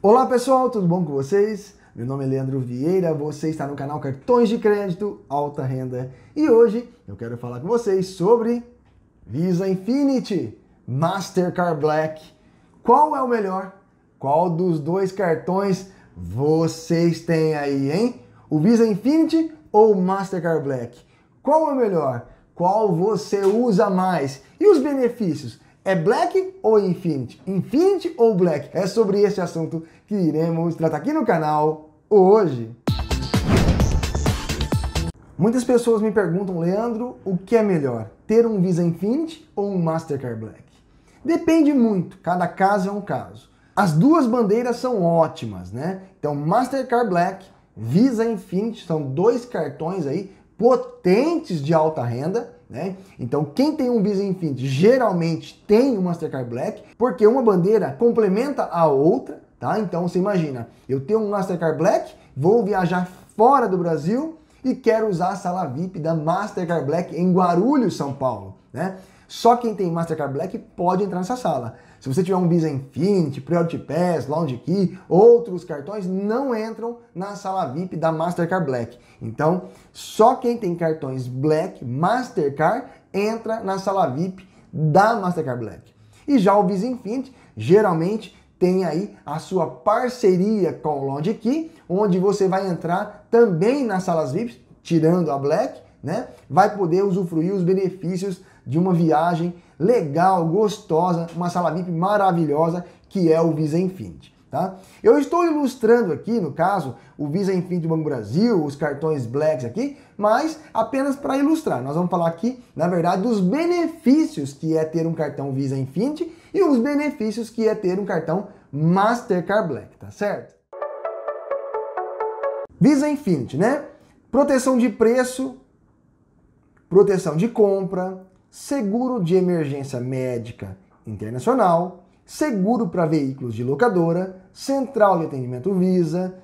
Olá pessoal, tudo bom com vocês? Meu nome é Leandro Vieira, você está no canal Cartões de Crédito Alta Renda e hoje eu quero falar com vocês sobre Visa Infinite, Mastercard Black. Qual é o melhor? Qual dos dois cartões vocês têm aí, hein? O Visa Infinite ou o Mastercard Black? Qual é o melhor? Qual você usa mais? E os benefícios? É Black ou Infinite? Infinite ou Black? É sobre esse assunto que iremos tratar aqui no canal hoje. Muitas pessoas me perguntam, Leandro, o que é melhor? Ter um Visa Infinite ou um Mastercard Black? Depende muito, cada caso é um caso. As duas bandeiras são ótimas, né? Então Mastercard Black, Visa Infinite, são dois cartões aí potentes de alta renda, né? Então quem tem um Visa Infinite geralmente tem um Mastercard Black, porque uma bandeira complementa a outra, tá? Então você imagina, eu tenho um Mastercard Black, vou viajar fora do Brasil e quero usar a sala VIP da Mastercard Black em Guarulhos, São Paulo, né? Só quem tem Mastercard Black pode entrar nessa sala. Se você tiver um Visa Infinite, Priority Pass, Lounge Key, outros cartões não entram na sala VIP da Mastercard Black. Então, só quem tem cartões Black, Mastercard, entra na sala VIP da Mastercard Black. E já o Visa Infinite, geralmente, tem aí a sua parceria com o Lounge Key, onde você vai entrar também nas salas VIPs, tirando a Black, né? Vai poder usufruir os benefícios de uma viagem legal, gostosa, uma sala VIP maravilhosa, que é o Visa Infinite, tá? Eu estou ilustrando aqui, no caso, o Visa Infinite do Banco do Brasil, os cartões Blacks aqui, mas apenas para ilustrar. Nós vamos falar aqui, na verdade, dos benefícios que é ter um cartão Visa Infinite e os benefícios que é ter um cartão Mastercard Black, tá certo? Visa Infinite, né? Proteção de preço, proteção de compra, seguro de emergência médica internacional, seguro para veículos de locadora, central de atendimento Visa,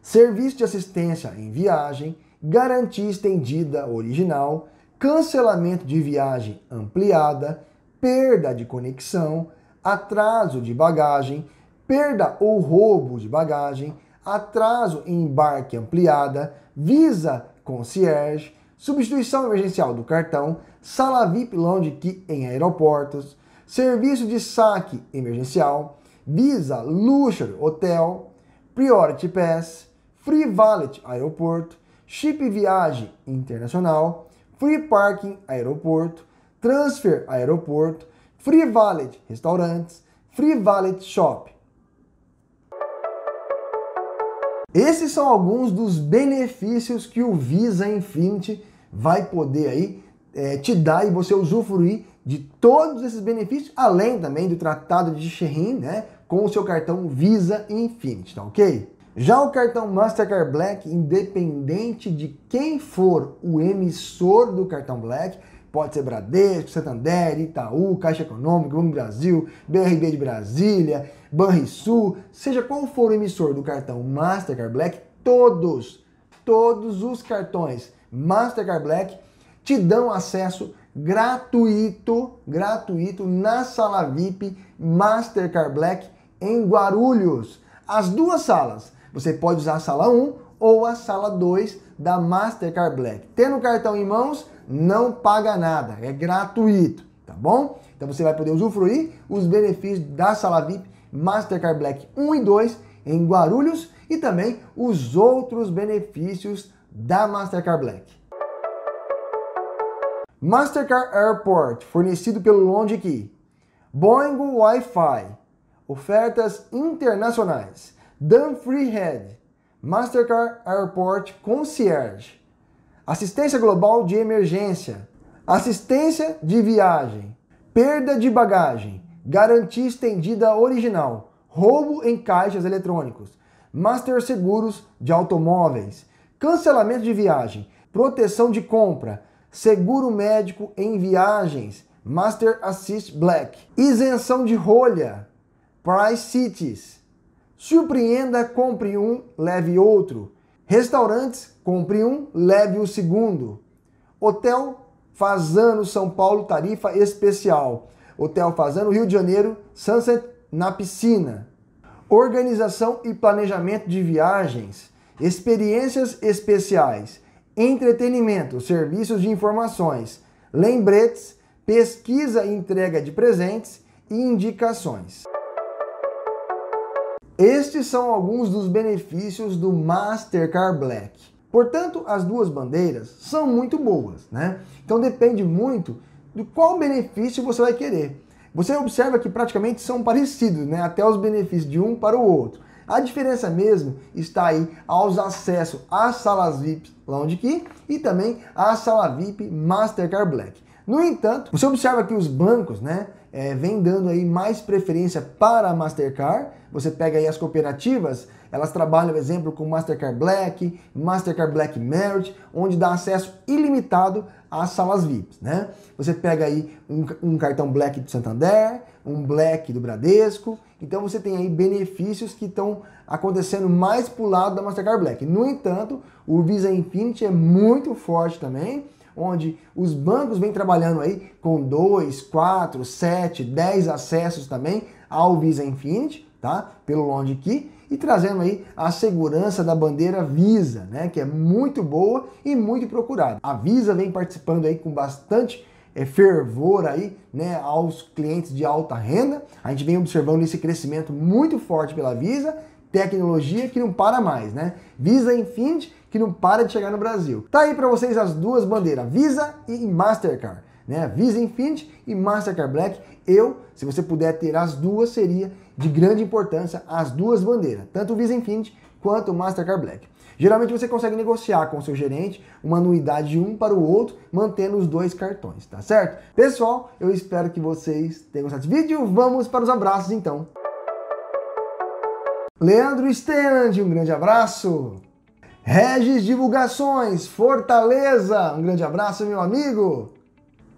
serviço de assistência em viagem, garantia estendida original, cancelamento de viagem ampliada, perda de conexão, atraso de bagagem, perda ou roubo de bagagem, atraso em embarque ampliada, Visa Concierge, substituição emergencial do cartão, sala VIP Lounge Key em aeroportos, serviço de saque emergencial, Visa Luxor Hotel, Priority Pass, Free Wallet Aeroporto, Chip Viagem Internacional, Free Parking Aeroporto, Transfer Aeroporto, Free Wallet Restaurantes, Free Wallet Shop. Esses são alguns dos benefícios que o Visa Infinite vai poder aí te dar e você usufruir de todos esses benefícios, além também do tratado de Shein, né, com o seu cartão Visa Infinite, tá ok? Já o cartão Mastercard Black, independente de quem for o emissor do cartão Black, pode ser Bradesco, Santander, Itaú, Caixa Econômica, Banco do Brasil, BRB de Brasília, Banrisul, seja qual for o emissor do cartão Mastercard Black, todos os cartões Mastercard Black te dão acesso gratuito na sala VIP Mastercard Black em Guarulhos. As duas salas, você pode usar a sala 1 ou a sala 2 da Mastercard Black. Tendo o cartão em mãos, não paga nada, é gratuito, tá bom? Então você vai poder usufruir os benefícios da sala VIP Mastercard Black 1 e 2 em Guarulhos e também os outros benefícios da Mastercard Black. Mastercard Airport, fornecido pelo Lounge Key, Boingo Wi-Fi, ofertas internacionais, Dan Freehead, Mastercard Airport Concierge, assistência global de emergência, assistência de viagem, perda de bagagem, garantia estendida original, roubo em caixas eletrônicos, Master Seguros de automóveis, cancelamento de viagem, proteção de compra, seguro médico em viagens, Master Assist Black, isenção de rolha, Price Cities, surpreenda, compre um, leve outro, restaurantes, compre um, leve o segundo. Hotel Fazano, São Paulo, tarifa especial. Hotel Fazano, Rio de Janeiro, Sunset na piscina. organização e planejamento de viagens, experiências especiais, entretenimento, serviços de informações, lembretes, pesquisa e entrega de presentes e indicações. Estes são alguns dos benefícios do Mastercard Black. Portanto, as duas bandeiras são muito boas, né? Então depende muito de qual benefício você vai querer. Você observa que praticamente são parecidos, né? Até os benefícios de um para o outro. A diferença mesmo está aí aos acessos às salas VIP Lounge Key e também à sala VIP Mastercard Black. No entanto, você observa que os bancos, né, vem dando aí mais preferência para a Mastercard. Você pega aí as cooperativas, elas trabalham, por exemplo, com Mastercard Black, Mastercard Black Merit, onde dá acesso ilimitado às salas VIPs, né? Você pega aí um cartão Black do Santander, um Black do Bradesco. Então você tem aí benefícios que estão acontecendo mais para o lado da Mastercard Black. No entanto, o Visa Infinite é muito forte também, onde os bancos vêm trabalhando aí com 2, 4, 7, 10 acessos também ao Visa Infinite, tá? Pelo Lounge Key, e trazendo aí a segurança da bandeira Visa, né? Que é muito boa e muito procurada. A Visa vem participando aí com bastante fervor aí, né, aos clientes de alta renda. A gente vem observando esse crescimento muito forte pela Visa, tecnologia que não para mais, né? Visa Infinite que não para de chegar no Brasil. Tá aí para vocês as duas bandeiras, Visa e Mastercard, né? Visa Infinite e Mastercard Black. Se você puder ter as duas, seria de grande importância as duas bandeiras, tanto o Visa Infinite quanto o Mastercard Black. Geralmente você consegue negociar com o seu gerente uma anuidade de um para o outro, mantendo os dois cartões, tá certo? Pessoal, eu espero que vocês tenham gostado desse vídeo. Vamos para os abraços então. Leandro Steandi, um grande abraço. Regis Divulgações, Fortaleza, um grande abraço, meu amigo.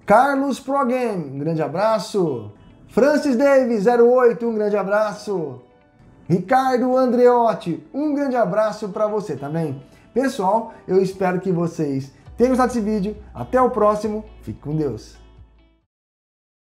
Carlos Progame, um grande abraço. Francis Davis, 08, um grande abraço. Ricardo Andreotti, um grande abraço para você também. Pessoal, eu espero que vocês tenham gostado desse vídeo. Até o próximo. Fique com Deus.